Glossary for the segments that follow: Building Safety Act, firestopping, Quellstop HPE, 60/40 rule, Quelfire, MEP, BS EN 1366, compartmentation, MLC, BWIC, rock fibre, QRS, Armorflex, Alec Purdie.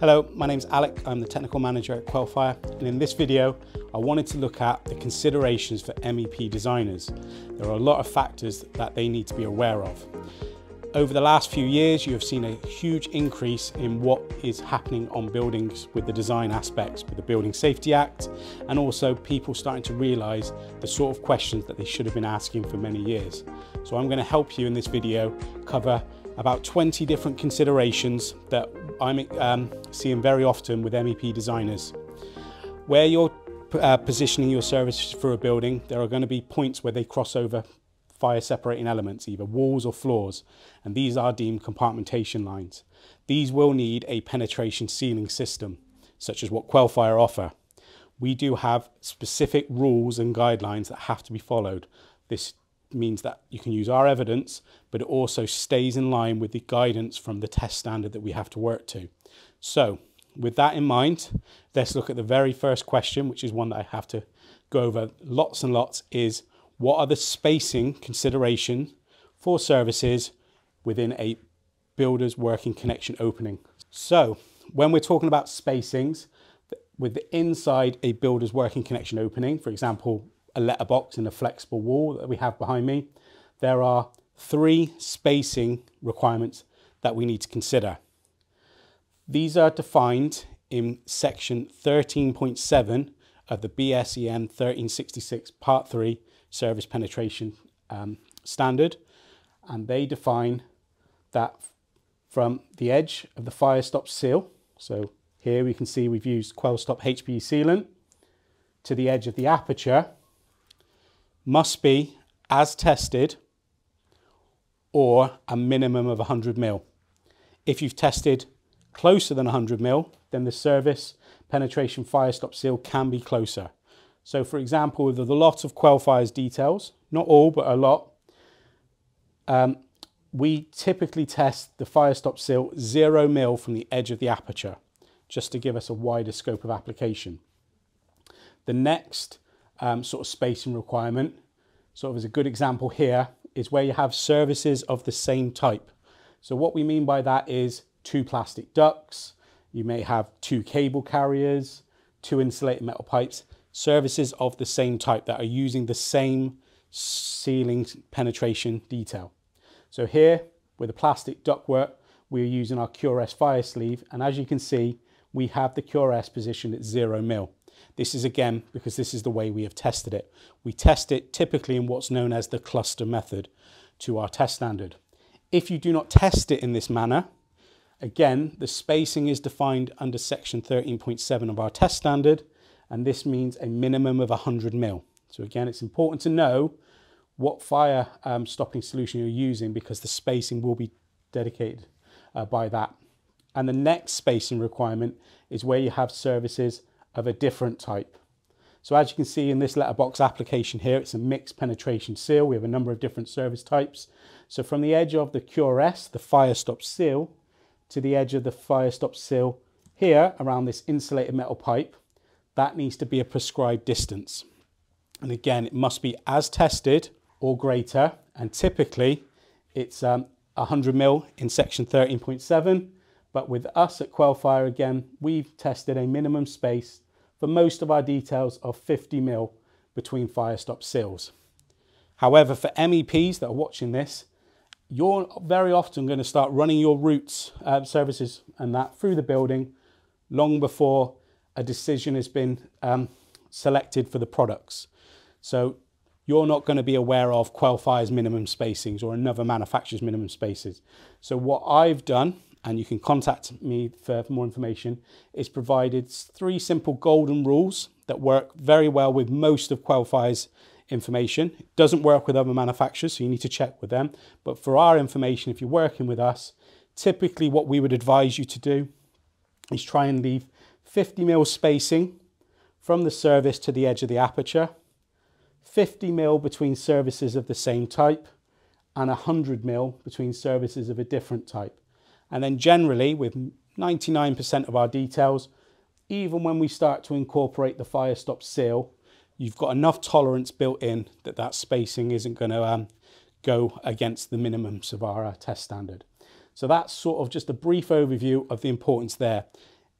Hello, my name's Alec, I'm the Technical Manager at Quelfire, and in this video I wanted to look at the considerations for MEP designers. There are a lot of factors that they need to be aware of. Over the last few years you have seen a huge increase in what is happening on buildings with the design aspects, with the Building Safety Act, and also people starting to realise the sort of questions that they should have been asking for many years. So I'm going to help you in this video cover about 20 different considerations that I'm seeing very often with MEP designers. Where you're positioning your services for a building, there are going to be points where they cross over fire separating elements, either walls or floors, and these are deemed compartmentation lines. These will need a penetration ceiling system, such as what Quelfire offer. We do have specific rules and guidelines that have to be followed. This means that you can use our evidence, but it also stays in line with the guidance from the test standard that we have to work to. So with that in mind, let's look at the very first question, which is one that I have to go over lots and lots, is what are the spacing considerations for services within a builder's working connection opening? So when we're talking about spacings with the inside a builder's working connection opening, for example, a letterbox in a flexible wall that we have behind me, there are three spacing requirements that we need to consider. These are defined in section 13.7 of the BS EN 1366 part 3 service penetration standard, and they define that from the edge of the fire stop seal, so here we can see we've used Quellstop HPE sealant, to the edge of the aperture must be, as tested, or a minimum of 100 mil. If you've tested closer than 100 mil, then the service penetration fire stop seal can be closer. So for example, with a lot of Quelfire's details, not all, but a lot, we typically test the fire stop seal 0 mil from the edge of the aperture, just to give us a wider scope of application. The next sort of spacing requirement, sort of as a good example here, is where you have services of the same type. So what we mean by that is 2 plastic ducts, you may have 2 cable carriers, 2 insulated metal pipes, services of the same type that are using the same ceiling penetration detail. So here with the plastic ductwork, we're using our QRS fire sleeve, and as you can see, we have the QRS positioned at 0 mil. This is again because this is the way we have tested it. We test it typically in what's known as the cluster method to our test standard. If you do not test it in this manner, again, the spacing is defined under section 13.7 of our test standard, and this means a minimum of 100 mil. So again, it's important to know what fire stopping solution you're using, because the spacing will be dedicated by that. And the next spacing requirement is where you have services of a different type. So as you can see in this letterbox application here, it's a mixed penetration seal. We have a number of different service types. So from the edge of the QRS, the fire stop seal, to the edge of the fire stop seal here around this insulated metal pipe, that needs to be a prescribed distance. And again, it must be as tested or greater. And typically it's 100 mil in section 13.7. But with us at Quelfire, again, we've tested a minimum space for most of our details of 50 mil between fire stop seals. However, for MEPs that are watching this, you're very often going to start running your routes, services and that through the building long before a decision has been selected for the products. So you're not going to be aware of Quelfire's minimum spacings or another manufacturer's minimum spaces. So what I've done, and you can contact me for more information, is provided 3 simple golden rules that work very well with most of Quelfire's information. It doesn't work with other manufacturers, so you need to check with them. But for our information, if you're working with us, typically what we would advise you to do is try and leave 50 mil spacing from the service to the edge of the aperture, 50 mil between services of the same type, and 100 mil between services of a different type. And then generally, with 99% of our details, even when we start to incorporate the fire stop seal, you've got enough tolerance built in that that spacing isn't going to go against the minimums of our test standard. So that's sort of just a brief overview of the importance there.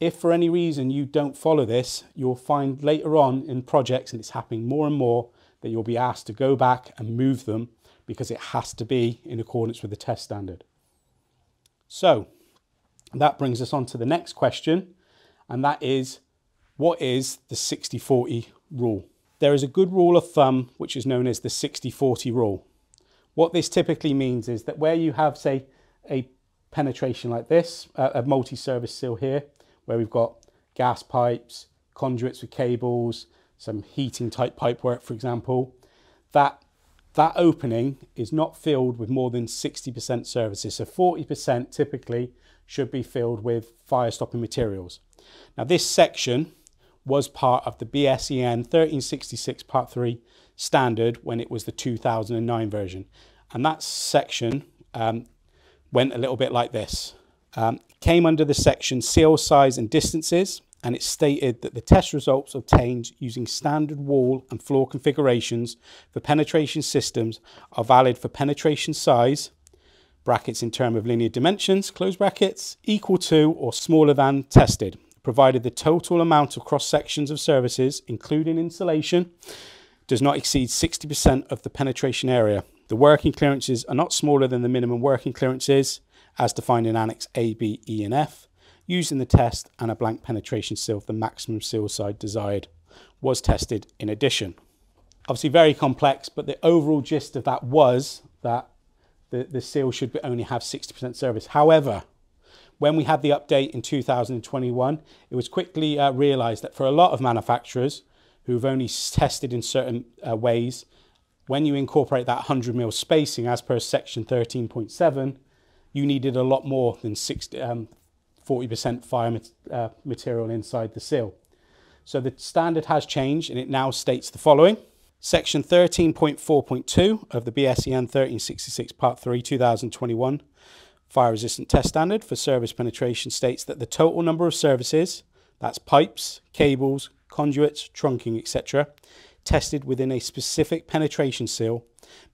If for any reason you don't follow this, you'll find later on in projects, and it's happening more and more, that you'll be asked to go back and move them because it has to be in accordance with the test standard. So that brings us on to the next question, and that is, what is the 60-40 rule? There is a good rule of thumb which is known as the 60-40 rule. What this typically means is that where you have, say, a penetration like this, a multi-service seal here, where we've got gas pipes, conduits with cables, some heating type pipework, for example, that opening is not filled with more than 60% services. So 40% typically should be filled with fire stopping materials. Now this section was part of the BS EN 1366 Part 3 standard when it was the 2009 version. And that section went a little bit like this. Came under the section seal size and distances, and it stated that the test results obtained using standard wall and floor configurations for penetration systems are valid for penetration size, brackets in term of linear dimensions, close brackets, equal to or smaller than tested, provided the total amount of cross sections of services, including insulation, does not exceed 60% of the penetration area. The working clearances are not smaller than the minimum working clearances as defined in Annex A, B, E and F, used in the test, and a blank penetration seal for the maximum seal size desired was tested in addition. Obviously very complex, but the overall gist of that was that the seal should only have 60% service. However, when we had the update in 2021, it was quickly realized that for a lot of manufacturers who've only tested in certain ways, when you incorporate that 100 mil spacing as per section 13.7, you needed a lot more than 40% fire material inside the seal. So the standard has changed, and it now states the following. Section 13.4.2 of the BS EN 1366 Part 3 2021 Fire Resistant Test Standard for Service Penetration states that the total number of services, that's pipes, cables, conduits, trunking, etc., tested within a specific penetration seal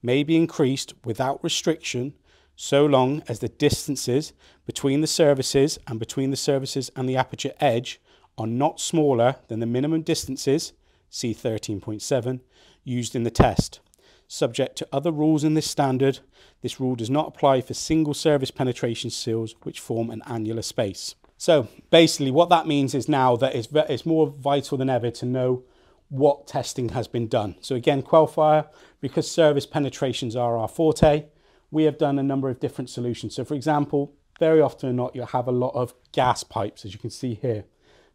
may be increased without restriction so long as the distances between the services and the aperture edge are not smaller than the minimum distances, see 13.7, used in the test. Subject to other rules in this standard, this rule does not apply for single service penetration seals which form an annular space. So basically what that means is now that it's more vital than ever to know what testing has been done. So again, Quelfire, because service penetrations are our forte, we have done a number of different solutions. So for example, very often or not, you'll have a lot of gas pipes, as you can see here.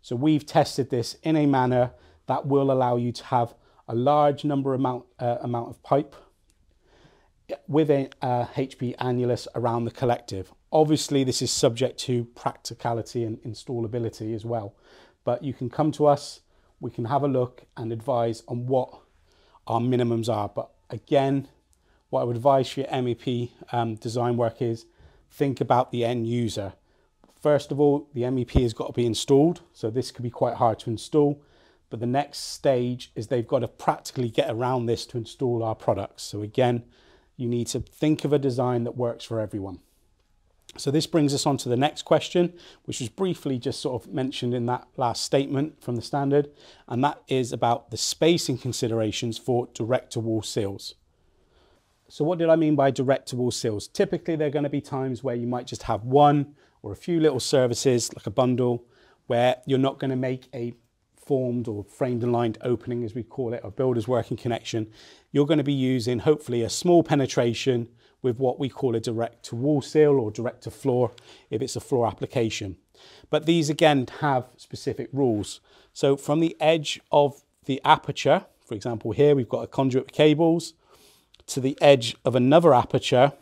So we've tested this in a manner that will allow you to have a large number amount of pipe with a HPE annulus around the collective. Obviously, this is subject to practicality and installability as well, but you can come to us, we can have a look and advise on what our minimums are. But again, what I would advise for your MEP design work is think about the end user. First of all, the MEP has got to be installed, so this could be quite hard to install. But the next stage is they've got to practically get around this to install our products. So again, you need to think of a design that works for everyone. So this brings us on to the next question, which was briefly just sort of mentioned in that last statement from the standard, and that is about the spacing considerations for direct-to-wall seals. So what did I mean by direct-to-wall seals? Typically, there are going to be times where you might just have one or a few little services, like a bundle, where you're not going to make a formed or framed and lined opening, as we call it, or builder's working connection. You're going to be using, hopefully, a small penetration with what we call a direct-to-wall seal or direct-to-floor, if it's a floor application. But these, again, have specific rules. So from the edge of the aperture, for example, here we've got a conduit with cables, to the edge of another aperture,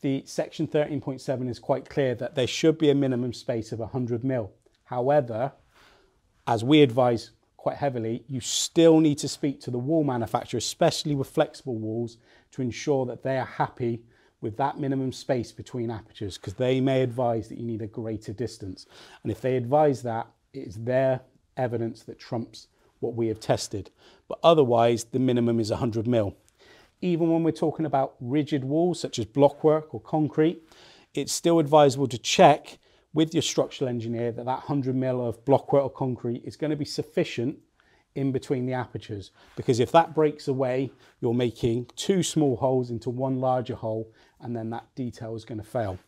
the section 13.7 is quite clear that there should be a minimum space of 100 mil. However, as we advise quite heavily, you still need to speak to the wall manufacturer, especially with flexible walls, to ensure that they are happy with that minimum space between apertures, because they may advise that you need a greater distance. And if they advise that, it's their evidence that trumps what we have tested, but otherwise the minimum is 100 mil. Even when we're talking about rigid walls such as blockwork or concrete, it's still advisable to check with your structural engineer that 100 mil of block-wet or concrete is going to be sufficient in between the apertures, because if that breaks away, you're making two small holes into one larger hole, and then that detail is going to fail.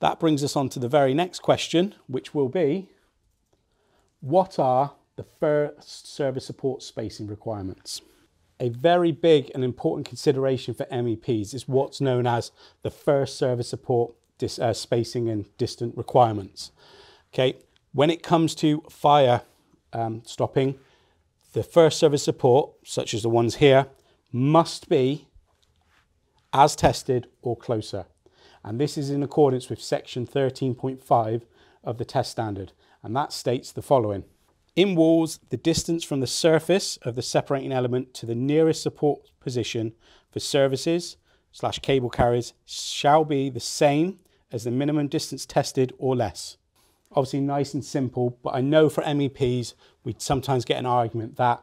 That brings us on to the very next question, which will be, what are the first service support spacing requirements? A very big and important consideration for MEPs is what's known as the first service support spacing and distance requirements. Okay, when it comes to fire stopping, the first service support, such as the ones here, must be as tested or closer. And this is in accordance with section 13.5 of the test standard. And that states the following. In walls, the distance from the surface of the separating element to the nearest support position for services / cable carriers shall be the same as the minimum distance tested or less. Obviously nice and simple, but I know for MEPs, we sometimes get an argument that,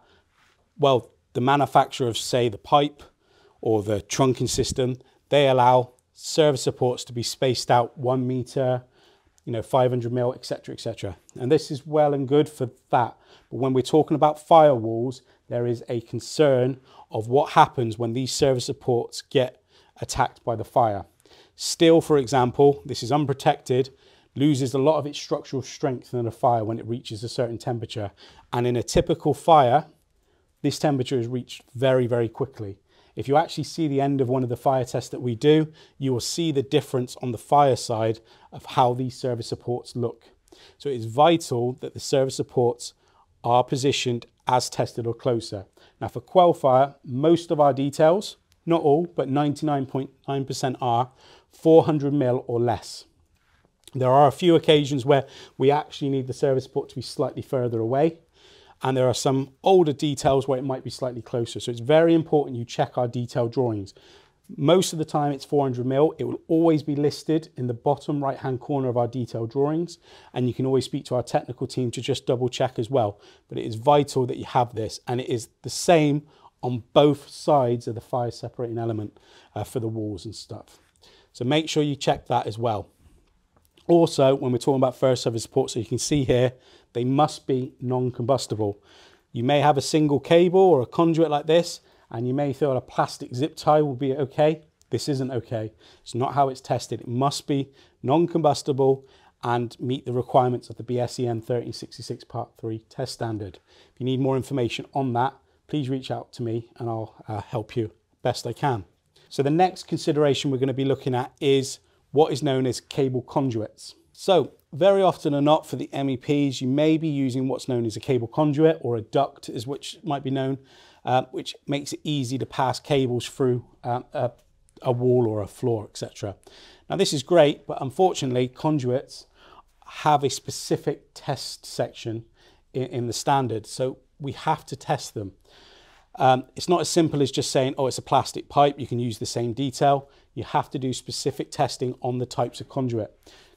well, the manufacturer of, say, the pipe or the trunking system, they allow service supports to be spaced out 1 meter, 500 mil, etc., etc. And this is well and good for that. But when we're talking about firewalls, there is a concern of what happens when these service supports get attacked by the fire. Steel, for example, this is unprotected, loses a lot of its structural strength in a fire when it reaches a certain temperature. And in a typical fire, this temperature is reached very, very quickly. If you actually see the end of one of the fire tests that we do, you will see the difference on the fire side of how these service supports look. So it is vital that the service supports are positioned as tested or closer. Now for Quelfire, most of our details, not all, but 99.9% are 400 mil or less. There are a few occasions where we actually need the service support to be slightly further away. And there are some older details where it might be slightly closer. So it's very important you check our detail drawings. Most of the time it's 400 mil. It will always be listed in the bottom right-hand corner of our detail drawings. And you can always speak to our technical team to just double check as well. But it is vital that you have this. And it is the same on both sides of the fire separating element for the walls and stuff. So make sure you check that as well. Also, when we're talking about first service support, so you can see here, they must be non-combustible. You may have a single cable or a conduit like this, and you may feel a plastic zip tie will be okay. This isn't okay. It's not how it's tested. It must be non-combustible and meet the requirements of the BS EN 1366 Part 3 test standard. If you need more information on that, please reach out to me and I'll help you best I can. So the next consideration we're going to be looking at is what is known as cable conduits. So very often or not, for the MEPs, you may be using what's known as a cable conduit, or a duct is which might be known, which makes it easy to pass cables through a wall or a floor, etc. Now this is great, but unfortunately conduits have a specific test section in the standard, so we have to test them. It's not as simple as just saying, oh, it's a plastic pipe, you can use the same detail. You have to do specific testing on the types of conduit.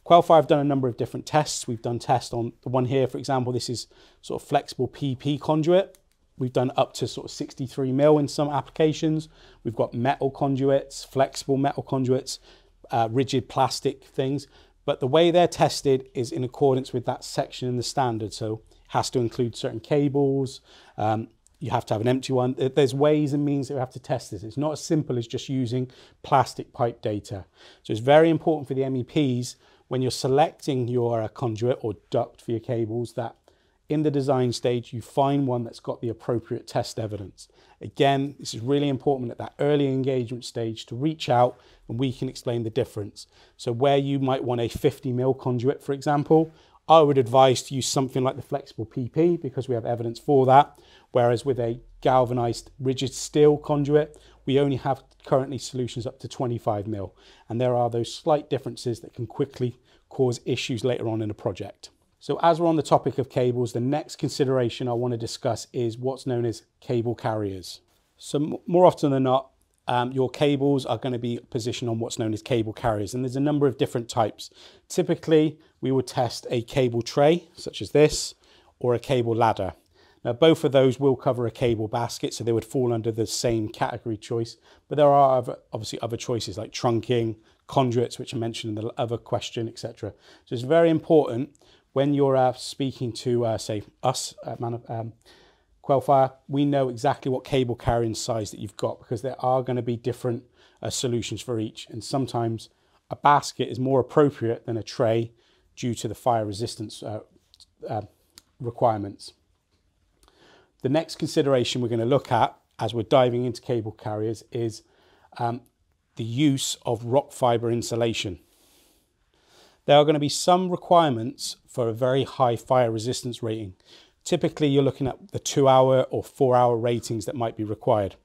Quelfire have done a number of different tests. We've done tests on the one here, for example, this is sort of flexible PP conduit. We've done up to sort of 63 mil in some applications. We've got metal conduits, flexible metal conduits, rigid plastic things. But the way they're tested is in accordance with that section in the standard. So it has to include certain cables, you have to have an empty one. There's ways and means that we have to test this. It's not as simple as just using plastic pipe data. So it's very important for the MEPs when you're selecting your conduit or duct for your cables that in the design stage, you find one that's got the appropriate test evidence. Again, this is really important at that early engagement stage to reach out and we can explain the difference. So where you might want a 50 mil conduit, for example, I would advise to use something like the flexible PP because we have evidence for that. Whereas with a galvanized rigid steel conduit, we only have currently solutions up to 25 mil. And there are those slight differences that can quickly cause issues later on in a project. So as we're on the topic of cables, the next consideration I want to discuss is what's known as cable carriers. So more often than not, your cables are going to be positioned on what's known as cable carriers, and there's a number of different types. Typically, we would test a cable tray, such as this, or a cable ladder. Now, both of those will cover a cable basket, so they would fall under the same category choice. But there are obviously other choices like trunking, conduits, which I mentioned in the other question, etc. So it's very important when you're speaking to, say, us at Quelfire, we know exactly what cable carrying size that you've got, because there are going to be different solutions for each. And sometimes a basket is more appropriate than a tray due to the fire resistance requirements. The next consideration we're going to look at as we're diving into cable carriers is the use of rock fibre insulation. There are going to be some requirements for a very high fire resistance rating. Typically, you're looking at the 2-hour or 4-hour ratings that might be required.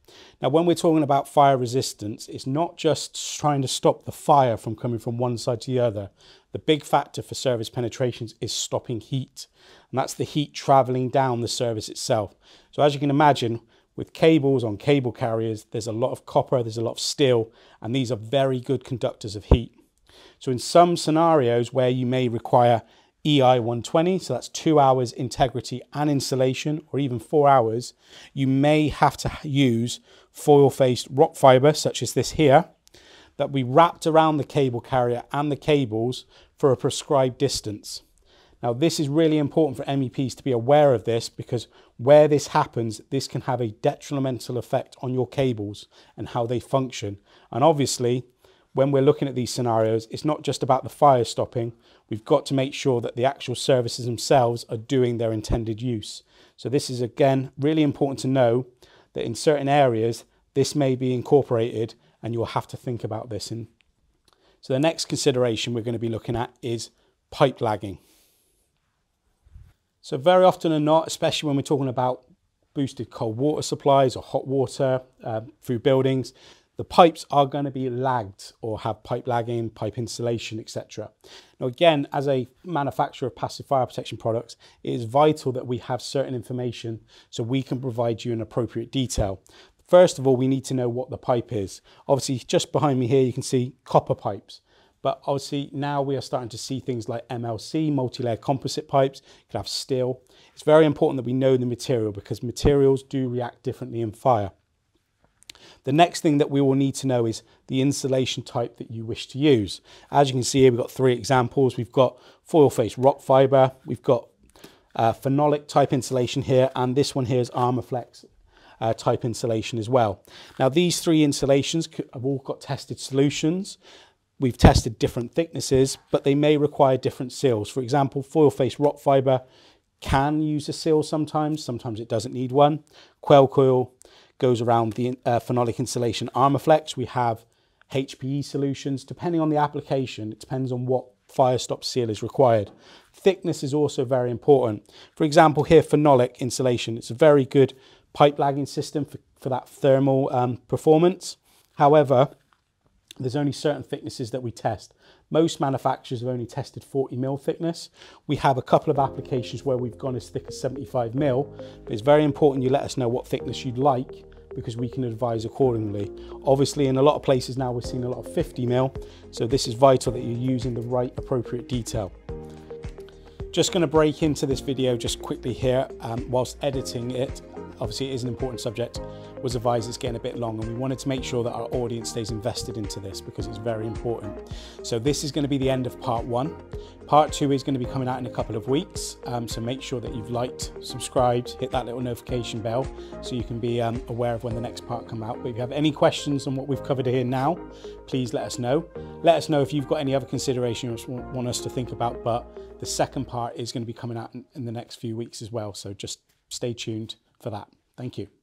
Now, when we're talking about fire resistance, it's not just trying to stop the fire from coming from one side to the other. The big factor for surface penetrations is stopping heat, and that's the heat traveling down the surface itself. So as you can imagine, with cables on cable carriers, there's a lot of copper, there's a lot of steel, and these are very good conductors of heat. So in some scenarios where you may require EI 120, so that's 2 hours integrity and insulation, or even 4 hours, you may have to use foil-faced rock fibre, such as this here, that we wrapped around the cable carrier and the cables for a prescribed distance. Now, this is really important for MEPs to be aware of this, because where this happens, this can have a detrimental effect on your cables and how they function. And obviously, when we're looking at these scenarios, it's not just about the fire stopping. We've got to make sure that the actual services themselves are doing their intended use. So this is, again, really important to know that in certain areas, this may be incorporated and you'll have to think about this. And so the next consideration we're going to be looking at is pipe lagging. So very often or not, especially when we're talking about boosted cold water supplies or hot water through buildings, the pipes are going to be lagged or have pipe lagging, pipe insulation, etc. Now again, as a manufacturer of passive fire protection products, it is vital that we have certain information so we can provide you an appropriate detail. First of all, we need to know what the pipe is. Obviously, just behind me here, you can see copper pipes. But obviously now we are starting to see things like MLC, multi-layer composite pipes, you could have steel. It's very important that we know the material, because materials do react differently in fire. The next thing that we will need to know is the insulation type that you wish to use. As you can see here, we've got three examples. We've got foil-faced rock fibre, we've got phenolic type insulation here, and this one here is Armorflex type insulation as well. Now these three insulations have all got tested solutions. We've tested different thicknesses, but they may require different seals. For example, foil-faced rock fibre can use a seal sometimes. Sometimes it doesn't need one. Quell coil goes around the phenolic insulation. Armorflex, we have HPE solutions. Depending on the application, it depends on what fire stop seal is required. Thickness is also very important. For example, here, phenolic insulation. It's a very good pipe lagging system for that thermal performance. However, there's only certain thicknesses that we test. Most manufacturers have only tested 40mm thickness. We have a couple of applications where we've gone as thick as 75mm, but it's very important you let us know what thickness you'd like, because we can advise accordingly. Obviously, in a lot of places now we're seeing a lot of 50mm, so this is vital that you're using the right appropriate detail. Just going to break into this video just quickly here whilst editing it. Obviously, it is an important subject. Was advised it's getting a bit long, and we wanted to make sure that our audience stays invested into this, because it's very important. So this is going to be the end of part one. Part two is going to be coming out in a couple of weeks. So make sure that you've liked, subscribed, hit that little notification bell so you can be aware of when the next part comes out. But if you have any questions on what we've covered here now, please let us know. Let us know if you've got any other considerations you want us to think about, but the second part is going to be coming out in the next few weeks as well. So just stay tuned for that. Thank you.